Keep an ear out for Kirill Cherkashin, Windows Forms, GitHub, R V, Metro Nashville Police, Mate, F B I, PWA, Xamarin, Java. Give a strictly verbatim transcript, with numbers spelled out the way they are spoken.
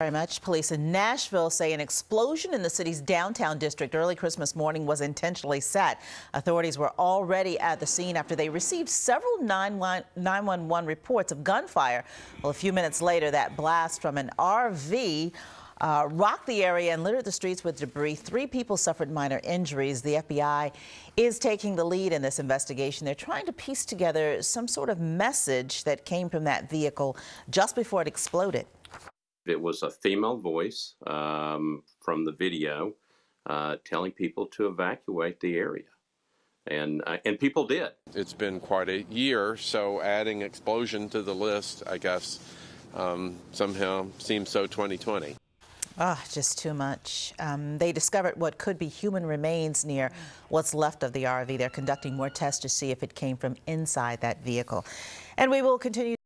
Very much. Police in Nashville say an explosion in the city's downtown district early Christmas morning was intentionally set. Authorities were already at the scene after they received several nine one one reports of gunfire. Well, a few minutes later, that blast from an R V uh, rocked the area and littered the streets with debris. Three people suffered minor injuries. The F B I is taking the lead in this investigation. They're trying to piece together some sort of message that came from that vehicle just before it exploded. It was a female voice um, from the video uh, telling people to evacuate the area, and uh, and people did. It's been quite a year, so adding explosion to the list, I guess, um, somehow seems so twenty twenty. Ah, oh, just too much. Um, they discovered what could be human remains near what's left of the R V. They're conducting more tests to see if it came from inside that vehicle, and we will continue.